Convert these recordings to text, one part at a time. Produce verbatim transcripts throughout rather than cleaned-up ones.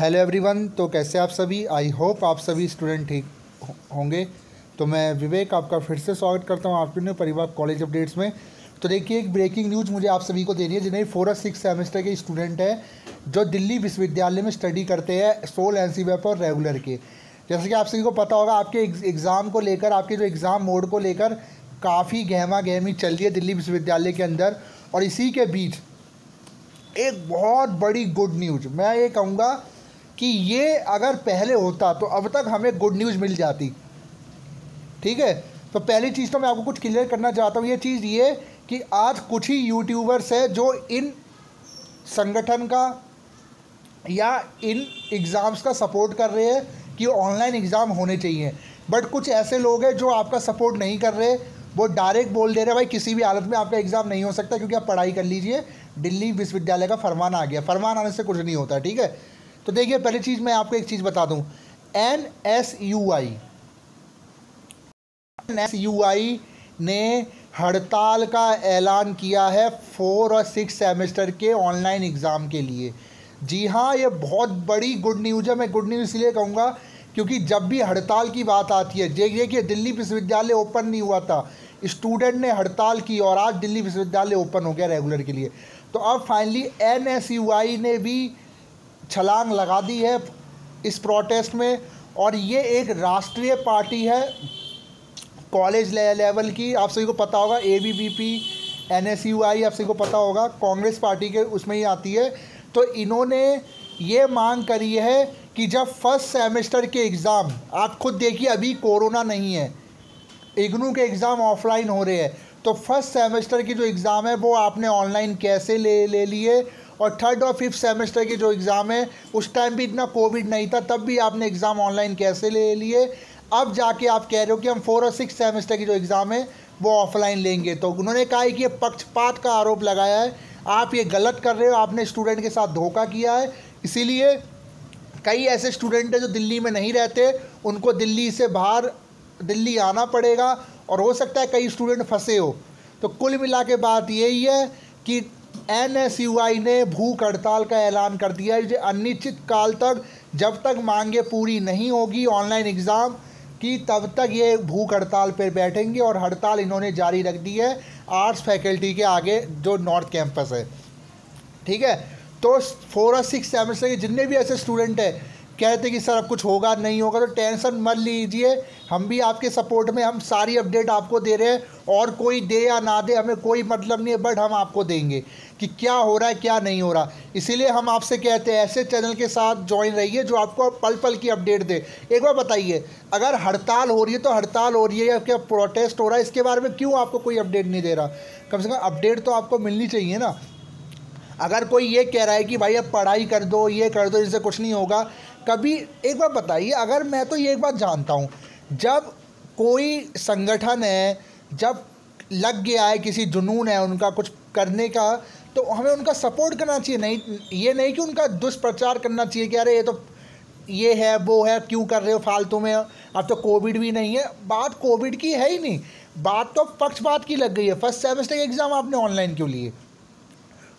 Hello everyone, तो कैसे आप सभी, आई होप आप सभी स्टूडेंट ठीक होंगे। तो मैं विवेक आपका फिर से स्वागत करता हूं आपके अपने परिवार कॉलेज अपडेट्स में। तो देखिए, एक ब्रेकिंग न्यूज़ मुझे आप सभी को देनी है जिन्हें फोर और सिक्स सेमेस्टर के स्टूडेंट हैं जो दिल्ली विश्वविद्यालय में स्टडी करते हैं सोल एन सी वेब और रेगुलर के। जैसे कि आप सभी को पता होगा, आपके एग्ज़ाम को लेकर, आपके जो एग्ज़ाम मोड को लेकर काफ़ी गहमा गहमी चल रही है दिल्ली विश्वविद्यालय के अंदर। और इसी के बीच एक बहुत बड़ी गुड न्यूज़, मैं ये कहूँगा कि ये अगर पहले होता तो अब तक हमें गुड न्यूज़ मिल जाती, ठीक है। तो पहली चीज़ तो मैं आपको कुछ क्लियर करना चाहता हूँ, ये चीज़ ये कि आज कुछ ही यूट्यूबर्स हैं जो इन संगठन का या इन एग्ज़ाम्स का सपोर्ट कर रहे हैं कि ऑनलाइन एग्ज़ाम होने चाहिए, बट कुछ ऐसे लोग हैं जो आपका सपोर्ट नहीं कर रहे, वो डायरेक्ट बोल दे रहे भाई किसी भी हालत में आपका एग्ज़ाम नहीं हो सकता क्योंकि आप पढ़ाई कर लीजिए, दिल्ली विश्वविद्यालय का फरमान आ गया, फरमान आने से कुछ नहीं होता, ठीक है। तो देखिए, पहली चीज़ मैं आपको एक चीज़ बता दूं, N S U I N S U I ने हड़ताल का ऐलान किया है फोर और सिक्स सेमेस्टर के ऑनलाइन एग्ज़ाम के लिए। जी हाँ, ये बहुत बड़ी गुड न्यूज़ है। मैं गुड न्यूज़ इसलिए कहूँगा क्योंकि जब भी हड़ताल की बात आती है, देखिए दिल्ली विश्वविद्यालय ओपन नहीं हुआ था, स्टूडेंट ने हड़ताल की और आज दिल्ली विश्वविद्यालय ओपन हो गया रेगुलर के लिए। तो अब finally N S U I ने भी छलांग लगा दी है इस प्रोटेस्ट में, और ये एक राष्ट्रीय पार्टी है कॉलेज लेवल की। आप सभी को पता होगा A B V P, N S U I आप सभी को पता होगा, कांग्रेस पार्टी के उसमें ही आती है। तो इन्होंने ये मांग करी है कि जब फर्स्ट सेमेस्टर के एग्ज़ाम, आप खुद देखिए अभी कोरोना नहीं है, इग्नू के एग्ज़ाम ऑफलाइन हो रहे हैं, तो फर्स्ट सेमेस्टर की जो एग्ज़ाम है वो आपने ऑनलाइन कैसे ले ले लिए, और थर्ड और फिफ्थ सेमेस्टर के जो एग्ज़ाम है उस टाइम भी इतना कोविड नहीं था, तब भी आपने एग्ज़ाम ऑनलाइन कैसे ले लिए, अब जाके आप कह रहे हो कि हम फोर और सिक्स सेमेस्टर की जो एग्ज़ाम है वो ऑफलाइन लेंगे। तो उन्होंने कहा है कि ये पक्षपात का आरोप लगाया है, आप ये गलत कर रहे हो, आपने स्टूडेंट के साथ धोखा किया है। इसीलिए कई ऐसे स्टूडेंट हैं जो दिल्ली में नहीं रहते, उनको दिल्ली से बाहर दिल्ली आना पड़ेगा और हो सकता है कई स्टूडेंट फंसे हो। तो कुल मिला के बात यही है कि एन एस यू आई ने भूख हड़ताल का ऐलान कर दिया है अनिश्चित काल तक, जब तक मांगे पूरी नहीं होगी ऑनलाइन एग्ज़ाम की तब तक ये भूख हड़ताल पर बैठेंगे। और हड़ताल इन्होंने जारी रख दी है आर्ट्स फैकल्टी के आगे जो नॉर्थ कैंपस है, ठीक है। तो फोर और सिक्स सेमेस्टर के जितने भी ऐसे स्टूडेंट हैं कहते कि सर अब कुछ होगा नहीं होगा, तो टेंशन मत लीजिए, हम भी आपके सपोर्ट में, हम सारी अपडेट आपको दे रहे हैं, और कोई दे या ना दे हमें कोई मतलब नहीं है, बट हम आपको देंगे कि क्या हो रहा है क्या नहीं हो रहा। इसीलिए हम आपसे कहते हैं ऐसे चैनल के साथ ज्वाइन रहिए जो आपको पल पल की अपडेट दे। एक बार बताइए, अगर हड़ताल हो रही है तो हड़ताल हो रही है या क्या प्रोटेस्ट हो रहा है, इसके बारे में क्यों आपको कोई अपडेट नहीं दे रहा? कम से कम अपडेट तो आपको मिलनी चाहिए ना। अगर कोई ये कह रहा है कि भाई अब पढ़ाई कर दो, ये कर दो, इससे कुछ नहीं होगा, कभी एक बार बताइए। अगर मैं तो ये एक बात जानता हूँ, जब कोई संगठन है, जब लग गया है, किसी जुनून है उनका कुछ करने का, तो हमें उनका सपोर्ट करना चाहिए, नहीं ये नहीं कि उनका दुष्प्रचार करना चाहिए कि अरे ये तो ये है वो है, क्यों कर रहे हो फालतू में, अब तो कोविड भी नहीं है। बात कोविड की है ही नहीं, बात तो पक्षपात की लग गई है। फर्स्ट सेमेस्टर के एग्ज़ाम आपने ऑनलाइन क्यों लिए,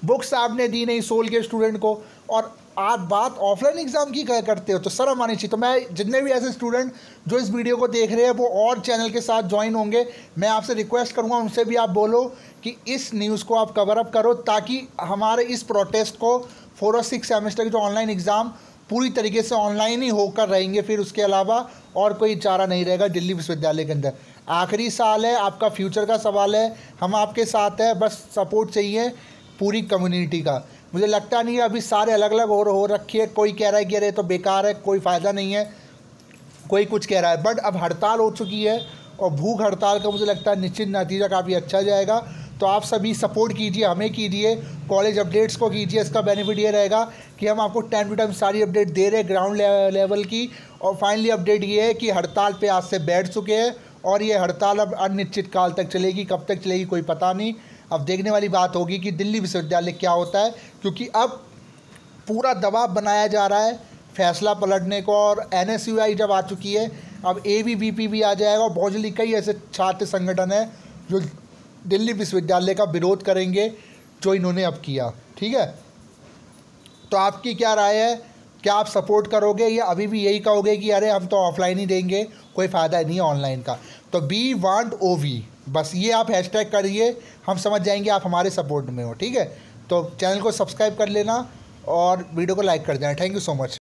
बुक्स आपने दी नहीं सोल के स्टूडेंट को, और आप बात ऑफलाइन एग्ज़ाम की करते हो, तो शर्म आनी चाहिए। तो मैं जितने भी ऐसे स्टूडेंट जो इस वीडियो को देख रहे हैं वो और चैनल के साथ ज्वाइन होंगे, मैं आपसे रिक्वेस्ट करूंगा, उनसे भी आप बोलो कि इस न्यूज़ को आप कवर अप करो ताकि हमारे इस प्रोटेस्ट को, फोर और सिक्स सेमेस्टर के जो ऑनलाइन एग्ज़ाम पूरी तरीके से ऑनलाइन ही होकर रहेंगे, फिर उसके अलावा और कोई चारा नहीं रहेगा दिल्ली विश्वविद्यालय के अंदर। आखिरी साल है, आपका फ्यूचर का सवाल है, हम आपके साथ हैं, बस सपोर्ट चाहिए पूरी कम्युनिटी का। मुझे लगता नहीं है अभी सारे अलग अलग हो हो रखी है, कोई कह रहा है कि अरे तो बेकार है, कोई फ़ायदा नहीं है, कोई कुछ कह रहा है, बट अब हड़ताल हो चुकी है और भूख हड़ताल का मुझे लगता है निश्चित नतीजा काफ़ी अच्छा जाएगा। तो आप सभी सपोर्ट कीजिए, हमें कीजिए, कॉलेज अपडेट्स को कीजिए। इसका बेनिफिट ये रहेगा कि हम आपको टाइम टू टाइम सारी अपडेट दे रहे हैं ग्राउंड लेवल की। और फाइनली अपडेट ये है कि हड़ताल पर आज से बैठ चुके हैं और ये हड़ताल अब अनिश्चित काल तक चलेगी, कब तक चलेगी कोई पता नहीं। अब देखने वाली बात होगी कि दिल्ली विश्वविद्यालय क्या होता है, क्योंकि अब पूरा दबाव बनाया जा रहा है फैसला पलटने को, और एन एस यू आई जब आ चुकी है अब ए बी वी पी भी आ जाएगा, और बहुत जल्दी कई ऐसे छात्र संगठन हैं जो दिल्ली विश्वविद्यालय का विरोध करेंगे जो इन्होंने अब किया, ठीक है। तो आपकी क्या राय है क्या आप सपोर्ट करोगे या अभी भी यही कहोगे कि अरे हम तो ऑफलाइन ही देंगे, कोई फ़ायदा नहीं ऑनलाइन का? तो वी वांट ओवी, बस ये आप हैशटैग करिए, हम समझ जाएंगे आप हमारे सपोर्ट में हो। ठीक है, तो चैनल को सब्सक्राइब कर लेना और वीडियो को लाइक कर देना। Thank you so much.